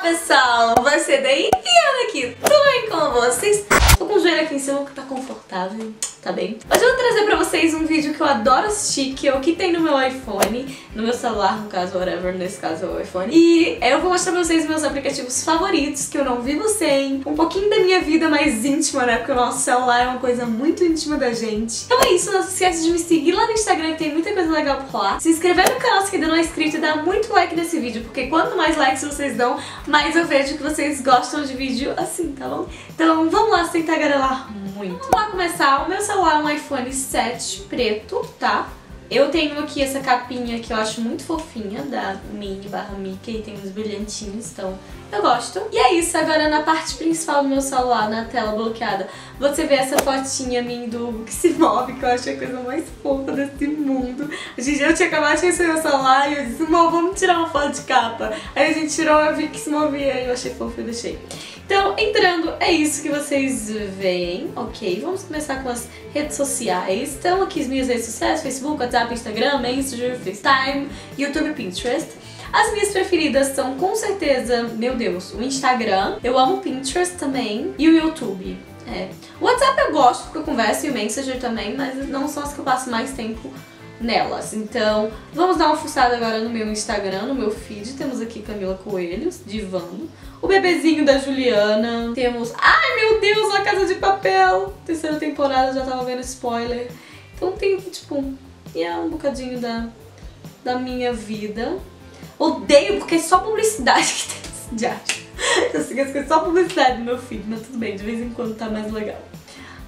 Olá pessoal, você daí e eu daqui, tudo bem com vocês? Tô com o joelho aqui em cima que tá confortável, tá bem? Hoje eu vou trazer pra vocês um vídeo que eu adoro assistir, que é o que tem no meu iPhone, no meu celular, no caso, whatever, nesse caso é o iPhone. E eu vou mostrar pra vocês meus aplicativos favoritos, que eu não vivo sem, um pouquinho da minha vida mais íntima, né? Porque o nosso celular é uma coisa muito íntima da gente. Então é isso, não se esquece de me seguir lá no Instagram, que tem muita coisa legal por lá. Se inscrever no canal se ainda não é inscrito e dar muito like nesse vídeo, porque quanto mais likes vocês dão, mais eu vejo que vocês gostam de vídeo assim, tá bom? Então vamos lá, sem tagarelar muito. Vamos lá começar. O meu celular é um iPhone 7 preto, tá? Eu tenho aqui essa capinha que eu acho muito fofinha, da Minnie/Mickey, tem uns brilhantinhos, então eu gosto. E é isso, agora na parte principal do meu celular, na tela bloqueada, você vê essa fotinha minha do Hugo que se move, que eu acho a coisa mais fofa desse mundo. Gente, eu tinha acabado de receber o celular e eu disse, amor, vamos tirar uma foto de capa. Aí a gente tirou, eu vi que se movia e eu achei fofo e deixei. Então, entrando, é isso que vocês veem, ok? Vamos começar com as redes sociais. Estão aqui as minhas redes sociais, Facebook, WhatsApp, Instagram, Messenger, FaceTime, YouTube e Pinterest. As minhas preferidas são, com certeza, meu Deus, o Instagram. Eu amo o Pinterest também e o YouTube. É. O WhatsApp eu gosto porque eu converso e o Messenger também, mas não são as que eu passo mais tempo nelas. Então, vamos dar uma fuçada agora no meu Instagram, no meu feed. Temos aqui Camila Coelho, divando. O bebezinho da Juliana. Temos... Ai, meu Deus, a Casa de Papel! Terceira temporada, já tava vendo spoiler. Então tem, tipo, um bocadinho da minha vida. Odeio, porque é só publicidade que tem esse diacho. Eu sei que é só publicidade no meu feed, mas tudo bem, de vez em quando tá mais legal.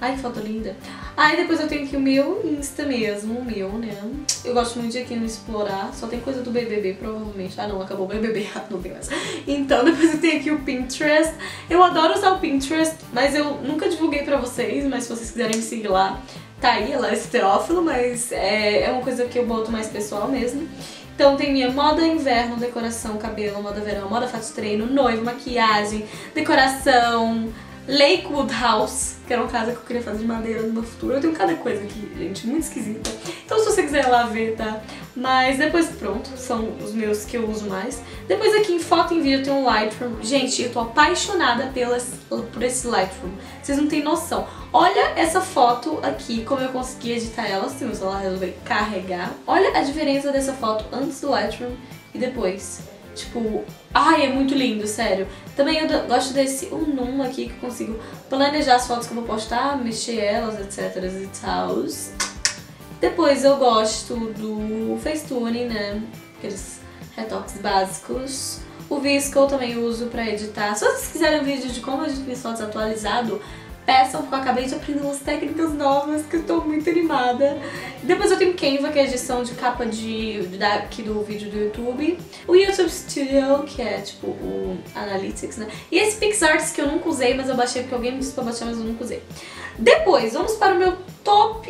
Ai, que foto linda. Aí depois eu tenho aqui o meu Insta mesmo, o meu, né? Eu gosto muito de aqui no Explorar, só tem coisa do BBB, provavelmente. Ah, não, acabou o BBB, não tem mais. Então depois eu tenho aqui o Pinterest. Eu adoro usar o Pinterest, mas eu nunca divulguei pra vocês, mas se vocês quiserem me seguir lá, tá aí, lá é esse teófilo, mas é uma coisa que eu boto mais pessoal mesmo. Então tem minha moda inverno, decoração, cabelo, moda verão, moda fato de treino, noivo, maquiagem, decoração... Lakewood House, que era uma casa que eu queria fazer de madeira no meu futuro. Eu tenho cada coisa aqui, gente, muito esquisita. Então se você quiser ir lá ver, tá? Mas depois, pronto, são os meus que eu uso mais. Depois aqui em foto e em vídeo eu tenho um Lightroom. Gente, eu tô apaixonada por esse Lightroom. Vocês não têm noção. Olha essa foto aqui, como eu consegui editar ela, assim, meu celular resolveu carregar. Olha a diferença dessa foto antes do Lightroom e depois. Tipo, ai, é muito lindo, sério. Também eu gosto desse Unum aqui, que eu consigo planejar as fotos que eu vou postar, mexer elas, etc e tal. Depois eu gosto do FaceTuning, né, aqueles retoques básicos. O Visco eu também uso pra editar. Se vocês quiserem um vídeo de como eu edito minhas fotos atualizado, peçam, porque eu acabei de aprender umas técnicas novas que eu tô muito animada. Depois eu tenho Canva, que é a edição de capa aqui do vídeo do YouTube. O YouTube Studio, que é tipo o Analytics, né? E esse PixArt que eu nunca usei, mas eu baixei porque alguém me disse pra baixar, mas eu nunca usei. Depois, vamos para o meu top...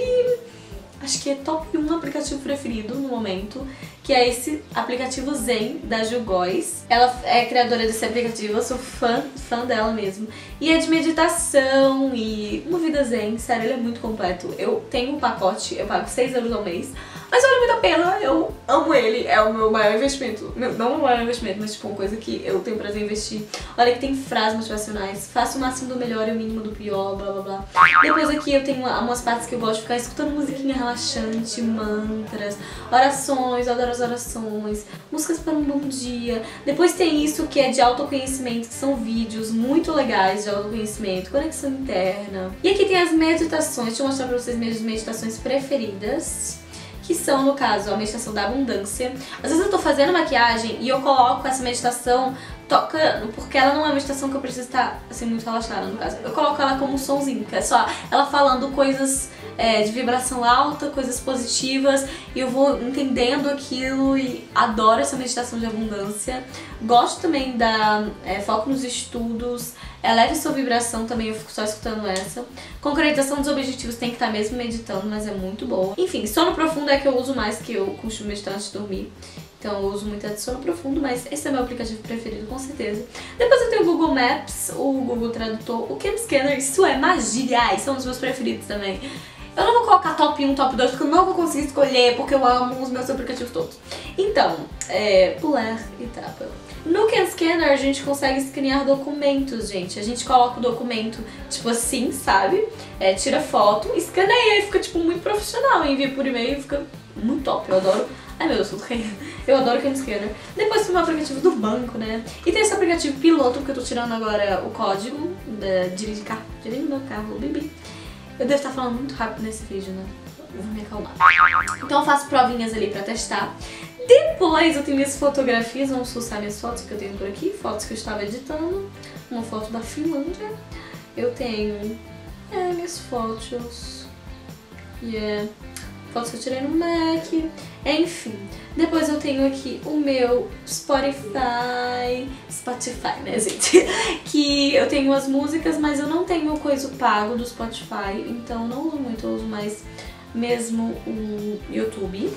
Acho que é top 1 aplicativo preferido no momento, que é esse aplicativo Zen, da Gil Góis. Ela é criadora desse aplicativo, eu sou fã dela mesmo. E é de meditação e uma vida zen, sério, ele é muito completo. Eu tenho um pacote, eu pago 6 euros ao mês, mas vale muito a pena, eu amo ele, é o meu maior investimento. Não o meu maior investimento, mas tipo uma coisa que eu tenho prazer em investir. Olha que tem frases motivacionais, faça o máximo do melhor e o mínimo do pior, blá blá blá. Depois aqui eu tenho umas partes que eu gosto de ficar escutando musiquinha relaxante, mantras, orações, eu adoro as orações, músicas para um bom dia. Depois tem isso que é de autoconhecimento, que são vídeos muito legais de autoconhecimento, conexão interna. E aqui tem as meditações, deixa eu mostrar para vocês minhas meditações preferidas, que são, no caso, a meditação da abundância. Às vezes eu tô fazendo maquiagem e eu coloco essa meditação tocando, porque ela não é uma meditação que eu preciso estar, assim, muito relaxada, no caso. Eu coloco ela como um sonzinho, que é só ela falando coisas de vibração alta, coisas positivas, e eu vou entendendo aquilo e adoro essa meditação de abundância. Gosto também da foco nos estudos, eleve sua vibração também, eu fico só escutando essa. Concretização dos objetivos tem que estar mesmo meditando, mas é muito boa. Enfim, sono profundo é que eu uso mais, que eu costumo meditar antes de dormir. Então eu uso muito a de sono profundo, mas esse é meu aplicativo preferido, com certeza. Depois eu tenho o Google Maps, o Google Tradutor, o CamScanner, isso é magia, ai, são os meus preferidos também. Eu não vou colocar top 1, top 2, porque eu não vou conseguir escolher, porque eu amo os meus aplicativos todos. Então, pular e tapa. No CamScanner a gente consegue escanear documentos, gente. A gente coloca o documento, tipo assim, sabe? É, tira foto, escaneia e fica, tipo, muito profissional. Envia por e-mail e fica muito top. Eu adoro. Ai, meu Deus, eu adoro o CamScanner. Depois tem um aplicativo do banco, né? E tem esse aplicativo piloto, porque eu tô tirando agora o código da dirigir meu carro, BBB. Eu devo estar falando muito rápido nesse vídeo, né? Eu vou me acalmar. Então eu faço provinhas ali pra testar. Depois eu tenho minhas fotografias, vamos fuçar minhas fotos que eu tenho por aqui, fotos que eu estava editando, uma foto da Finlândia, eu tenho minhas fotos, fotos que eu tirei no Mac, enfim. Depois eu tenho aqui o meu Spotify, né, gente? Que eu tenho as músicas, mas eu não tenho coisa pago do Spotify, então não uso muito, eu uso mais mesmo o YouTube.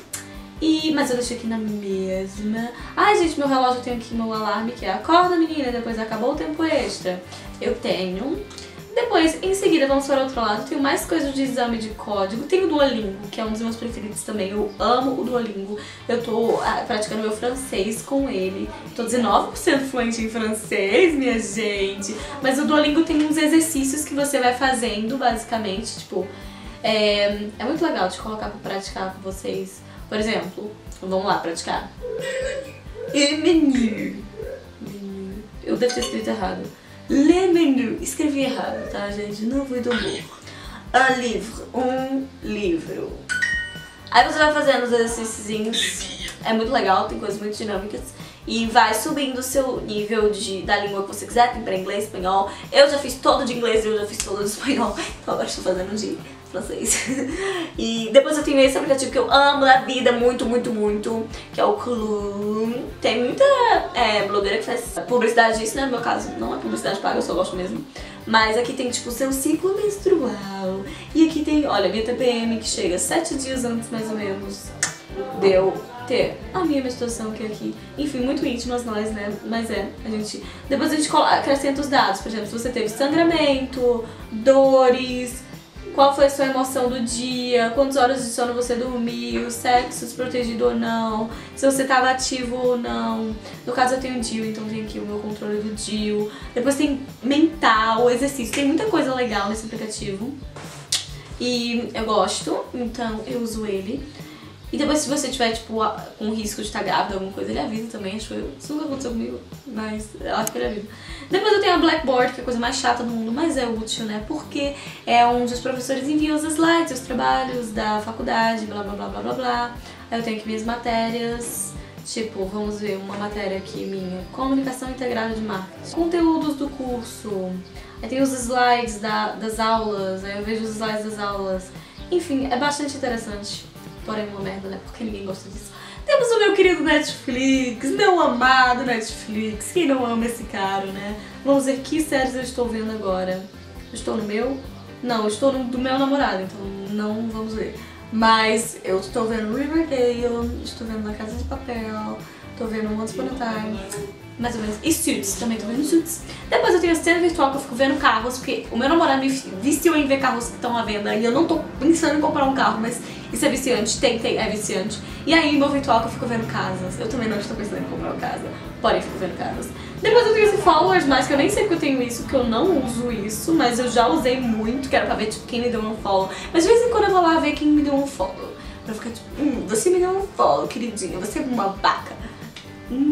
Mas eu deixo aqui na mesma. Ai, gente, meu relógio, eu tenho aqui meu alarme, que é acorda, menina, depois acabou o tempo extra. Eu tenho. Depois, em seguida, vamos para o outro lado. Tenho mais coisas de exame de código. Tenho o Duolingo, que é um dos meus preferidos também. Eu amo o Duolingo. Eu tô praticando meu francês com ele. Tô 19% fluente em francês, minha gente. Mas o Duolingo tem uns exercícios que você vai fazendo, basicamente. Tipo, é muito legal de colocar pra praticar com vocês. Por exemplo, vamos lá praticar. Le menu. Eu devo ter escrito errado. Le menu. Escrevi errado, tá, gente? Não fui do burro. Un livre. Um livro. Aí você vai fazendo os exercícios. É muito legal, tem coisas muito dinâmicas. E vai subindo o seu nível da língua que você quiser. Tem pra inglês, espanhol. Eu já fiz todo de inglês e eu já fiz todo de espanhol. Então agora estou fazendo de francês. E depois eu tenho esse aplicativo que eu amo da vida muito, muito, muito, que é o Clue. Tem muita blogueira que faz publicidade disso, né? No meu caso, não é publicidade paga, eu só gosto mesmo. Mas aqui tem, tipo, o seu ciclo menstrual. E aqui tem, olha, a minha TPM, que chega 7 dias antes, mais ou menos, deu ter a minha menstruação, que é aqui. Enfim, muito íntimas nós, né? Mas a gente... Depois a gente acrescenta os dados. Por exemplo, se você teve sangramento, dores, qual foi a sua emoção do dia, quantas horas de sono você dormiu, sexo desprotegido ou não, se você estava ativo ou não. No caso eu tenho o DIU, então tem aqui o meu controle do DIU. Depois tem mental, exercício. Tem muita coisa legal nesse aplicativo. E eu gosto, então eu uso ele. E depois, se você tiver, tipo, com risco de estar grávida, alguma coisa, ele avisa também, acho eu. Isso nunca aconteceu comigo, mas eu acho que ele avisa. Depois eu tenho a Blackboard, que é a coisa mais chata do mundo, mas é útil, né? Porque é onde os professores enviam os slides, os trabalhos da faculdade, blá, blá, blá, blá, blá, blá. Aí eu tenho aqui minhas matérias, tipo, vamos ver uma matéria aqui minha, comunicação integrada de marketing. Conteúdos do curso, aí tem os slides das aulas, aí eu vejo os slides das aulas. Enfim, é bastante interessante. Porém, uma merda, né? Porque ninguém gosta disso. Temos o meu querido Netflix, meu amado Netflix. Quem não ama esse cara, né? Vamos ver que séries eu estou vendo agora. Eu estou no meu? Não, eu estou no do meu namorado, então não vamos ver. Mas eu estou vendo Riverdale, estou vendo na Casa de Papel, estou vendo Once Upon a Time, mais ou menos. E Suits, também estou vendo Suits. Depois eu tenho a cena virtual que eu fico vendo carros, porque o meu namorado me viciou em ver carros que estão à venda e eu não tô pensando em comprar um carro, mas isso é viciante, é viciante. E aí, Imovirtual, que eu fico vendo casas. Eu também não estou pensando em comprar uma casa, porém fico vendo casas. Depois eu tenho esse followers mais, que eu nem sei que eu tenho isso, que eu não uso isso, mas eu já usei muito, que era pra ver, tipo, quem me deu um follow. Mas de vez em quando eu vou lá ver quem me deu um follow. Pra ficar tipo, você me deu um follow, queridinha, você é uma vaca.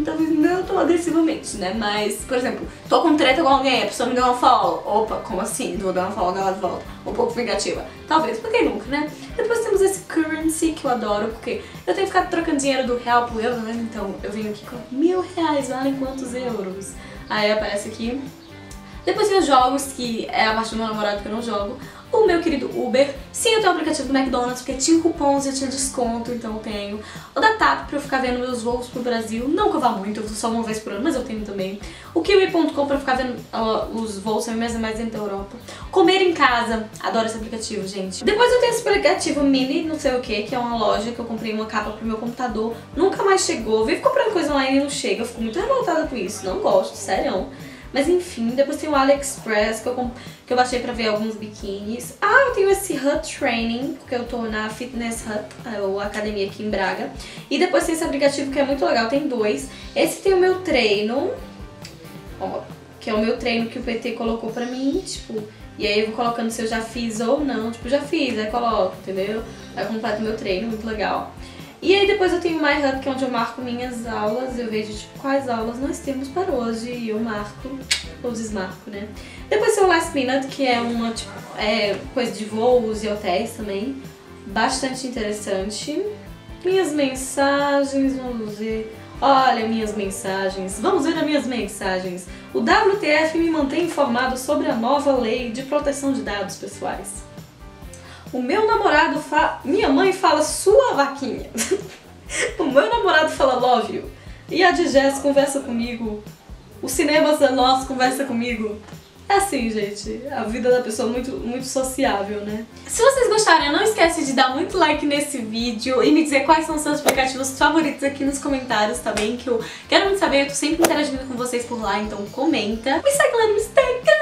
Talvez não tão agressivamente, né? Mas, por exemplo, tô com treta com alguém, a pessoa me deu uma follow. Opa, como assim? Vou dar uma follow, ela volta. Um pouco vingativa. Talvez, porque nunca, né? Depois temos esse currency que eu adoro, porque eu tenho ficado trocando dinheiro do real pro euro, né? Então eu venho aqui com R$1000, valem quantos euros? Aí aparece aqui. Depois tem os jogos, que é a parte do meu namorado que eu não jogo. O meu querido Uber. Sim, eu tenho o aplicativo do McDonald's, porque tinha cupons e tinha desconto, então eu tenho. O da TAP, pra eu ficar vendo meus voos pro Brasil. Não que eu vá muito, eu vou só uma vez por ano, mas eu tenho também. O Kiwi.com, pra eu ficar vendo os voos também, mas é mais dentro da Europa. Comer em casa. Adoro esse aplicativo, gente. Depois eu tenho esse aplicativo mini, não sei o que, que é uma loja que eu comprei uma capa pro meu computador. Nunca mais chegou. Eu vivo comprando coisa online e não chega. Eu fico muito revoltada com isso. Não gosto, sério. Mas enfim, depois tem o AliExpress, que eu baixei pra ver alguns biquínis. Ah, eu tenho esse Hut Training, porque eu tô na Fitness Hut, ou academia aqui em Braga. E depois tem esse aplicativo que é muito legal, tem dois. Esse tem o meu treino, ó, que é o meu treino que o PT colocou pra mim, tipo... E aí eu vou colocando se eu já fiz ou não, tipo, já fiz, aí coloco, entendeu? Aí eu completo meu treino, muito legal. E aí depois eu tenho o My Hub, que é onde eu marco minhas aulas, eu vejo, tipo, quais aulas nós temos para hoje, e eu marco, ou desmarco, né? Depois tem o Last Minute, que é uma, tipo, coisa de voos e hotéis também, bastante interessante. Minhas mensagens, vamos ver... Olha minhas mensagens, vamos ver as minhas mensagens. O WTF me mantém informado sobre a nova lei de proteção de dados pessoais. O meu namorado fala... Minha mãe fala sua vaquinha. O meu namorado fala love you. E a Digés conversa comigo. O Cinemas da Nós conversa comigo. É assim, gente, a vida da pessoa é muito, muito sociável, né? Se vocês gostaram, não esquece de dar muito like nesse vídeo e me dizer quais são os seus aplicativos favoritos aqui nos comentários, tá bem? Que eu quero muito saber, eu tô sempre interagindo com vocês por lá, então comenta. Me segue lá no Instagram!